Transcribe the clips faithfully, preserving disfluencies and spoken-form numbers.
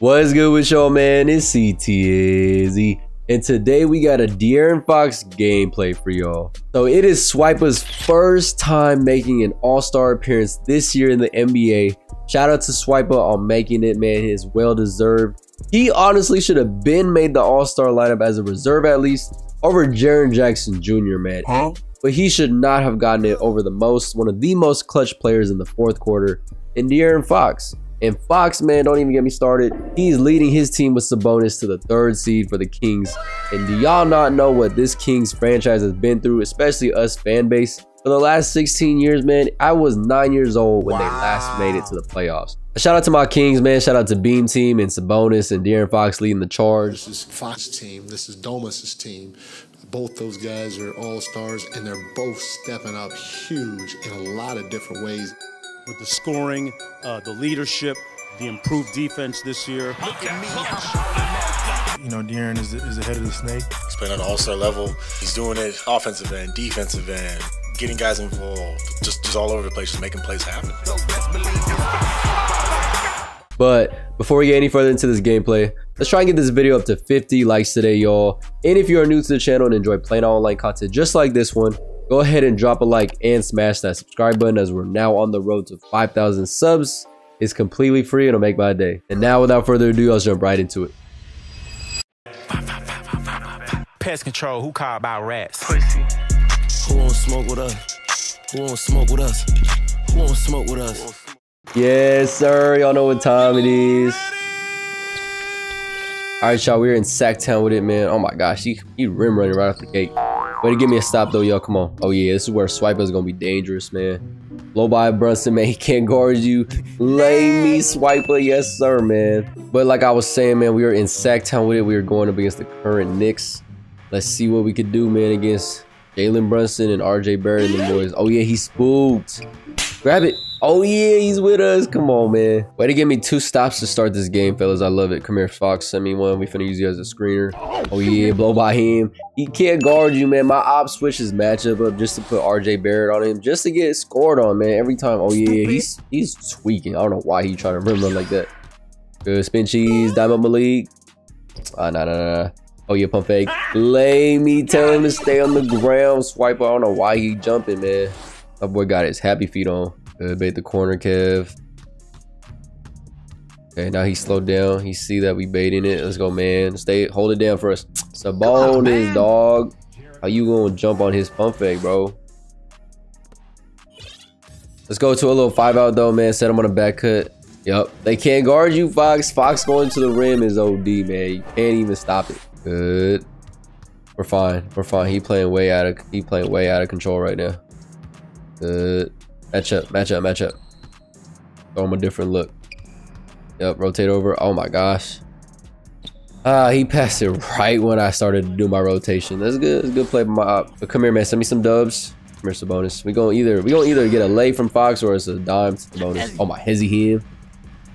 What's good with y'all, man? It's C T Z, and today we got a De'Aaron Fox gameplay for y'all. So it is Swiper's first time making an all-star appearance this year in the N B A. Shout out to Swiper on making it, man. It is well deserved. He honestly should have been made the all-star lineup as a reserve, at least over Jaron Jackson Junior, man. Huh? But he should not have gotten it over the most, one of the most clutch players in the fourth quarter, in De'Aaron Fox. And Fox, man, don't even get me started. He's leading his team with Sabonis to the third seed for the Kings. And do y'all not know what this Kings franchise has been through, especially us fan base? For the last sixteen years, man, I was nine years old when wow. they last made it to the playoffs. A shout out to my Kings, man. Shout out to Beam Team and Sabonis and De'Aaron Fox leading the charge. This is Fox's team. This is Domas' team. Both those guys are all-stars, and they're both stepping up huge in a lot of different ways. With the scoring, uh, the leadership, the improved defense this year. Look at me. You know, De'Aaron is the, is the head of the snake. He's playing on an all-star level. He's doing it offensive end, defensive end, getting guys involved, just, just all over the place, just making plays happen. But before we get any further into this gameplay, let's try and get this video up to fifty likes today, y'all. And if you are new to the channel and enjoy plain online content just like this one, go ahead and drop a like and smash that subscribe button, as we're now on the road to five thousand subs. It's completely free and it'll make my day. And now, without further ado, let's jump right into it. Pest control, who called by rats? Pussy. Who won't smoke with us? Who won't smoke with us? Who won't smoke with us? Yes, sir. Y'all know what time it is. All right, y'all, we're in Sac Town with it, man. Oh my gosh, he, he rim running right off the gate. Way to give me a stop though, y'all. Come on. Oh yeah, this is where Swiper's gonna be dangerous, man. Blow by Brunson, man. He can't guard you. Lay me, Swiper. Yes, sir, man. But like I was saying, man, we were in Sac Town with it. We were going up against the current Knicks. Let's see what we could do, man, against Jalen Brunson and R J Barrett and the boys. Oh yeah, he spooked. Grab it. Oh yeah, he's with us. Come on, man. Way to give me two stops to start this game, fellas. I love it. Come here, Fox. Send me one. We finna use you as a screener. Oh yeah, blow by him. He can't guard you, man. My op switches matchup up just to put R J Barrett on him, just to get scored on, man. Every time. Oh yeah, he's he's tweaking. I don't know why he trying to rim run like that. Good spin cheese. Diamond Malik. Ah, nah, nah, nah. Oh yeah, pump fake. Lay me. Tell him to stay on the ground, Swiper. I don't know why he jumping, man. My boy got his happy feet on. Good, bait the corner, Kev. Okay, now he slowed down. He see that we baiting it. Let's go, man. Stay, hold it down for us. Sabonis, dog. How you gonna jump on his pump fake, bro? Let's go to a little five out though, man. Set him on a back cut. Yup, they can't guard you, Fox. Fox going to the rim is O D, man. You can't even stop it. Good. We're fine. We're fine. He playing way out of he playing way out of control right now. Good. Match up, match up, match up. Throw him a different look. Yep, rotate over. Oh my gosh. Ah, uh, he passed it right when I started to do my rotation. That's good. That's a good play by my op. But come here, man. Send me some dubs. Come here, Sabonis. We gonna either we gonna either get a lay from Fox or it's a dime to Sabonis. Oh my, hezzy him.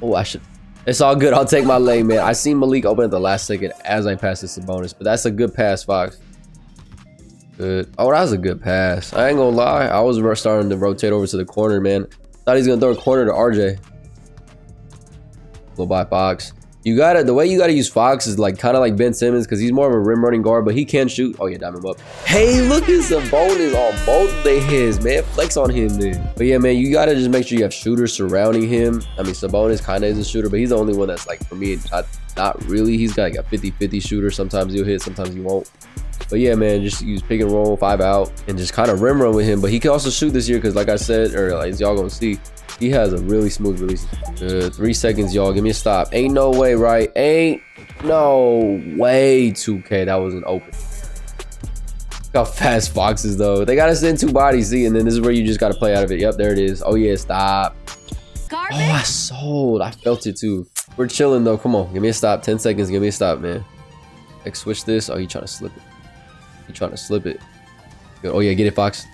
Oh, I should. It's all good. I'll take my lay, man. I seen Malik open at the last second as I passed this Sabonis, but that's a good pass, Fox. Good. Oh, that was a good pass. I ain't gonna lie. I was starting to rotate over to the corner, man. Thought he's gonna throw a corner to R J. Blow by Fox. You gotta, the way you gotta use Fox is like kind of like Ben Simmons, because he's more of a rim running guard, but he can shoot. Oh yeah, diamond up. Hey, look at Sabonis on both their heads, man. Flex on him, man. But yeah, man, you gotta just make sure you have shooters surrounding him. I mean, Sabonis kind of is a shooter, but he's the only one that's like, for me, not, not really. He's got like a fifty fifty shooter. Sometimes he'll hit, sometimes he won't. But yeah, man, just use pick and roll, five out, and just kind of rim run with him. But he can also shoot this year because, like I said, or like y'all gonna see, he has a really smooth release. Good. Three seconds, y'all. Give me a stop. Ain't no way, right? Ain't no way, two K. That wasn't open. Look how fast Fox is, though. They got to send two bodies, see, and then this is where you just got to play out of it. Yep, there it is. Oh, yeah, stop. Garbage. Oh, I sold. I felt it, too. We're chilling, though. Come on. Give me a stop. Ten seconds. Give me a stop, man. Like, switch this. Oh, you trying to slip it. You trying to slip it. Good. Oh yeah, get it, Fox.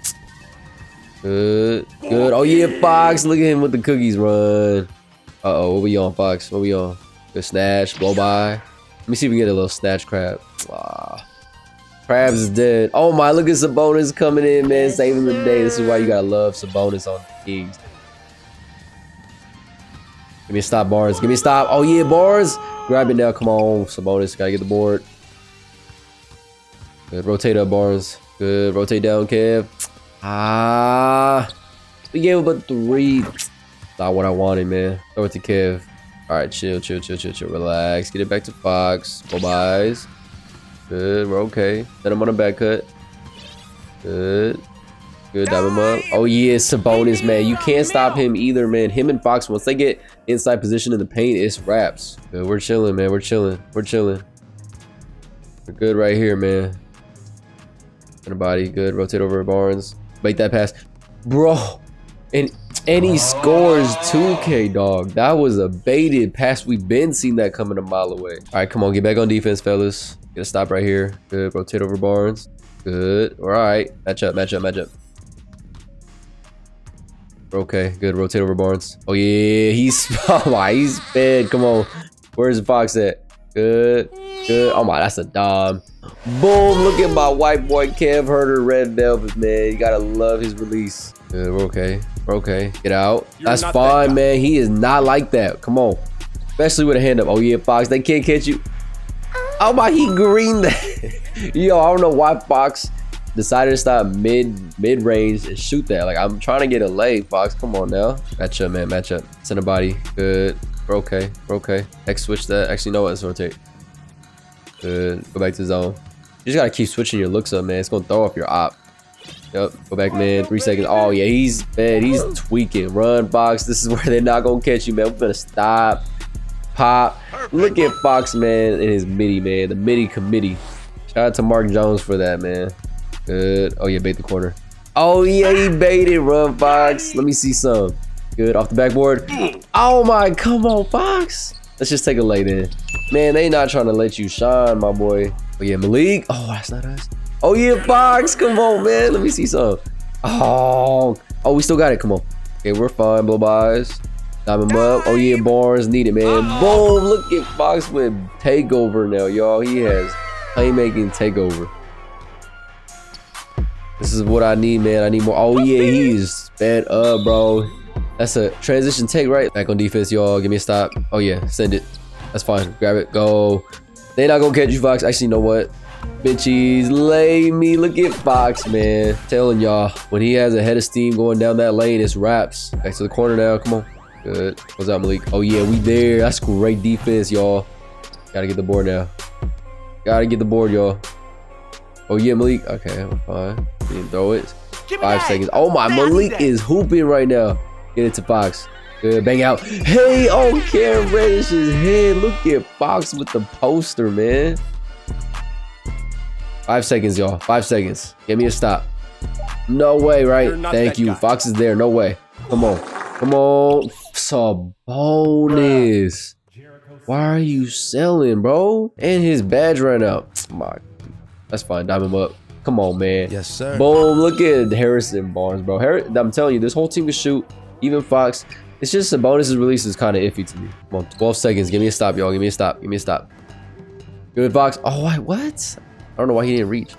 Good. Good. Oh yeah, Fox. Look at him with the cookies run. Uh-oh, what we on, Fox? What we on? Good snatch. Blow by. Let me see if we get a little snatch crab. Ah. Crabs is dead. Oh my, look at Sabonis coming in, man. Saving the day. This is why you gotta love Sabonis on the Kings. Give me a stop, Barnes. Give me a stop. Oh, yeah, Barnes. Grab it now. Come on, Sabonis. Got to get the board. Good. Rotate up, Barnes. Good. Rotate down, Kev. Ah. We gave up a three. Not what I wanted, man. Throw it to Kev. All right, chill, chill, chill, chill, chill. Relax. Get it back to Fox. Bye-byes. Good. We're okay. Set him on a back cut. Good. Good, dab him up. Oh, yeah, Sabonis, man. You can't stop him either, man. Him and Fox, once they get inside position in the paint, it's wraps. Good, we're chilling, man. We're chilling. We're chilling. We're good right here, man. Anybody, good. Rotate over Barnes. Make that pass. Bro. And, and he scores two K, dog. That was a baited pass. We've been seeing that coming a mile away. All right, come on. Get back on defense, fellas. Get a stop right here. Good. Rotate over Barnes. Good. All right. Match up, match up, match up. Okay, good. Rotate over Barnes. Oh yeah, he's oh my, he's fed. Come on, where's the Fox at? Good, good. Oh my, that's a dom. Boom! Look at my white boy, Kevin Huerter, red velvet, man. You gotta love his release. Good, we're okay, we're okay. Get out. You're that's fine, that man. He is not like that. Come on, especially with a hand up. Oh yeah, Fox, they can't catch you. Oh my, he greened that. Yo, I don't know why Fox decided to stop mid mid range and shoot that. Like, I'm trying to get a lay, Fox. Come on now. Match up, man. Match up. Send a body. Good. We're okay. We're okay. X switch that. Actually, no, let's rotate. Good. Go back to zone. You just gotta keep switching your looks up, man. It's gonna throw off your op. Yep. Go back, man. Three seconds. Oh yeah, he's bad. He's tweaking. Run, Fox. This is where they're not gonna catch you, man. We're gonna stop. Pop. Look at Fox, man, and his midi, man. The midi committee. Shout out to Mark Jones for that, man. Good. Oh yeah, bait the corner. Oh yeah, he baited. Run, Fox. Let me see some. Good. Off the backboard. Oh my, come on, Fox. Let's just take a lay then. Man, they not trying to let you shine, my boy. Oh yeah, Malik. Oh, that's not us. Oh yeah, Fox. Come on, man. Let me see some. Oh. Oh, we still got it. Come on. Okay, we're fine. Blow bys. Diamond up. Oh yeah, Barnes need it, man. Boom. Look at Fox with takeover now, y'all. He has playmaking takeover. This is what I need, man. I need more. Oh yeah, he's sped up, bro. That's a transition take, right? Back on defense, y'all. Give me a stop. Oh yeah, send it. That's fine. Grab it. Go. They not gonna catch you, Fox. Actually, you know what? Bitches, lay me. Look at Fox, man. Telling y'all, when he has a head of steam going down that lane, it's wraps. Back to the corner now. Come on. Good. What's up, Malik? Oh yeah, we there. That's great defense, y'all. Gotta get the board now. Gotta get the board, y'all. Oh yeah, Malik. Okay, I'm fine. Didn't throw it. Five seconds. Oh my, Malik is hooping right now. Get it to Fox. Good, bang out. Hey, oh, Cam Reddish's head. Look at Fox with the poster, man. Five seconds, y'all. Five seconds. Give me a stop. No way, right? Thank you. Guy. Fox is there. No way. Come on. Come on. Sabonis. Why are you selling, bro? And his badge ran out. My, that's fine. Dime him up. Come on, man. Yes, sir. Boom. Look at Harrison Barnes, bro. Harry, I'm telling you, this whole team can shoot. Even Fox. It's just Sabonis' release is kind of iffy to me. Come on, twelve seconds. Give me a stop, y'all. Give me a stop. Give me a stop. Good, Fox. Oh, wait, what? I don't know why he didn't reach.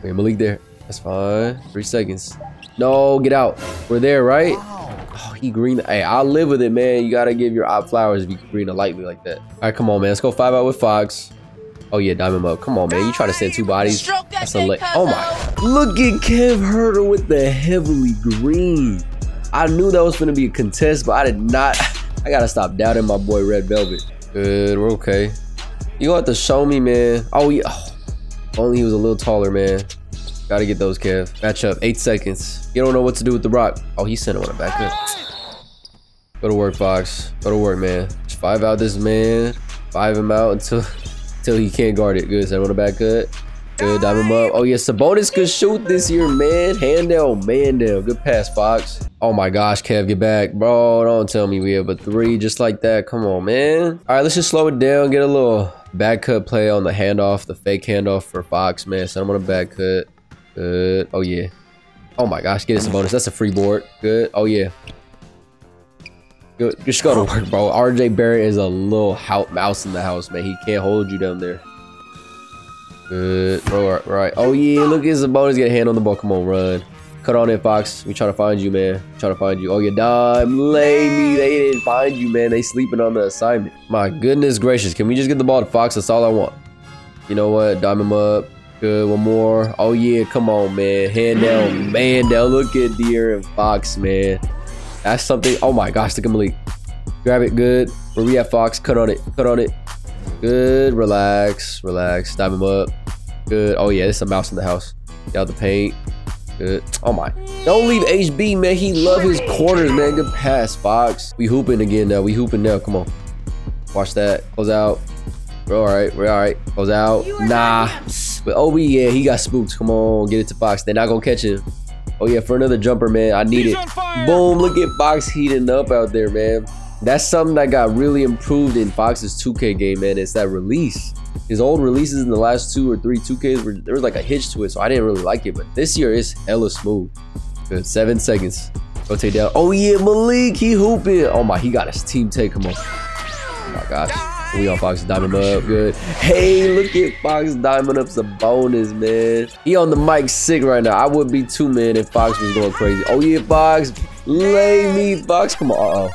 Okay, Malik there. That's fine. Three seconds. No, get out. We're there, right? Oh, he green. Hey, I'll live with it, man. You got to give your op flowers if you green it lightly like that. All right, come on, man. Let's go five out with Fox. Oh yeah, diamond up. Come on, man. You try to send two bodies. That That's a oh my. Look at Kevin Huerter with the heavily green. I knew that was going to be a contest, but I did not. I got to stop doubting my boy Red Velvet. Good. We're okay. You gonna have to show me, man. Oh, yeah. Oh, only he was a little taller, man. Got to get those, Kev. Match up. Eight seconds. You don't know what to do with the rock. Oh, he sent him on a back up. Go to work, Fox. Go to work, man. Just five out this man. Five him out until... Till he can't guard it. Good. So I want to back cut. Good. Dive him up. Oh, yeah. Sabonis could shoot this year, man. Hand down. Man down. Good pass, Fox. Oh, my gosh. Kev, get back. Bro, don't tell me we have a three just like that. Come on, man. All right. Let's just slow it down. Get a little back cut play on the handoff, the fake handoff for Fox, man. So I'm going to back cut. Good. Oh, yeah. Oh, my gosh. Get it, Sabonis. That's a free board. Good. Oh, yeah. Good. Just go to work, bro. R J Barrett is a little mouse in the house, man. He can't hold you down there. Good. Bro, right. Oh, yeah. Look at Sabonis. Get a hand on the ball. Come on, run. Cut on in, Fox. We trying to find you, man. We trying to find you. Oh, your dime. Lady, they didn't find you, man. They sleeping on the assignment. My goodness gracious. Can we just get the ball to Fox? That's all I want. You know what? Dime him up. Good. One more. Oh, yeah. Come on, man. Hand down. Man down. Look at De'Aaron Fox, man. That's something. Oh, my gosh. Look at Malik. Grab it. Good. Where we at, Fox? Cut on it. Cut on it. Good. Relax. Relax. Dime him up. Good. Oh, yeah. There's a mouse in the house. Get out the paint. Good. Oh my. Don't leave H B, man. He love his corners, man. Good pass, Fox. We hooping again now. We hooping now. Come on. Watch that. Close out. We're all right. We're all right. Close out. Nah. But oh, yeah. He got spooked. Come on. Get it to Fox. They're not going to catch him. Oh, yeah. For another jumper, man. I need it. Boom. Look at Fox heating up out there, man. That's something that got really improved in Fox's two K game, man. It's that release. His old releases in the last two or three two Ks, were, there was like a hitch to it, so I didn't really like it. But this year, it's hella smooth. Good, seven seconds. Rotate down. Oh, yeah, Malik, he hooping. Oh, my, he got his team take. Come on. Oh, my gosh. We on Fox diamond up. Good. Hey, look at Fox diamond up. Sabonis, man. He on the mic sick right now. I would be too, man, if Fox was going crazy. Oh, yeah, Fox. Lay me, Fox. Come on. Uh-oh.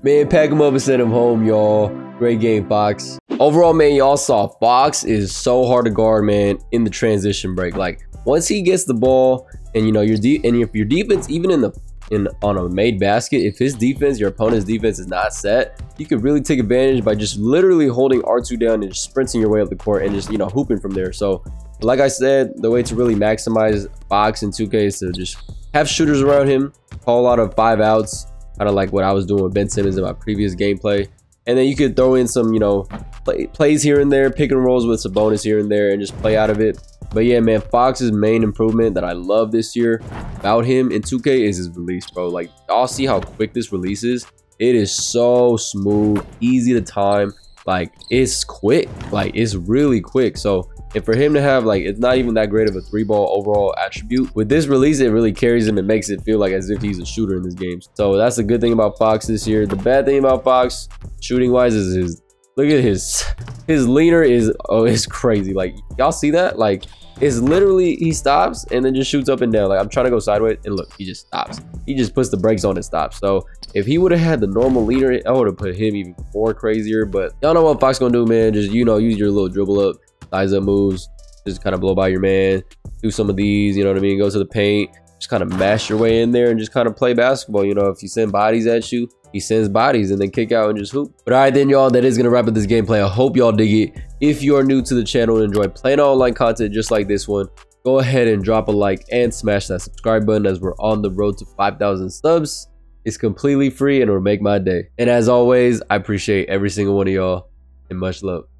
Man, pack him up and send him home, y'all. Great game, Fox. Overall, man, y'all saw Fox is so hard to guard, man, in the transition break. Like, once he gets the ball and, you know, your de and if your defense, even in the in on a made basket, if his defense, your opponent's defense is not set, you could really take advantage by just literally holding R two down and just sprinting your way up the court and just, you know, hooping from there. So, like I said, the way to really maximize Fox in two K is to just have shooters around him, call out of five outs, kind of like what I was doing with Ben Simmons in my previous gameplay. And then you could throw in some, you know, play, plays here and there, pick and rolls with Sabonis here and there, and just play out of it. But yeah, man, Fox's main improvement that I love this year about him in two K is his release, bro. Like, y'all see how quick this release is? It is so smooth, easy to time. Like, it's quick. Like, it's really quick. So, and for him to have, like, it's not even that great of a three ball overall attribute. With this release, it really carries him. It makes it feel like as if he's a shooter in this game. So that's the good thing about Fox this year. The bad thing about Fox shooting wise is his, look at his, his leaner is, oh, it's crazy. Like, y'all see that? Like, it's literally, he stops and then just shoots up and down. Like, I'm trying to go sideways and look, he just stops. He just puts the brakes on and stops. So if he would have had the normal leaner, I would have put him even more crazier. But y'all know what Fox gonna do, man. Just, you know, use your little dribble up, size up moves, just kind of blow by your man, do some of these, you know what I mean, go to the paint, just kind of mash your way in there and just kind of play basketball. You know, if you send bodies at you, he sends bodies, and then kick out and just hoop. But all right then, y'all, that is gonna wrap up this gameplay. I hope y'all dig it. If you're new to the channel and enjoy playing online content just like this one, go ahead and drop a like and smash that subscribe button, as we're on the road to five thousand subs. It's completely free and it'll make my day. And as always, I appreciate every single one of y'all, and much love.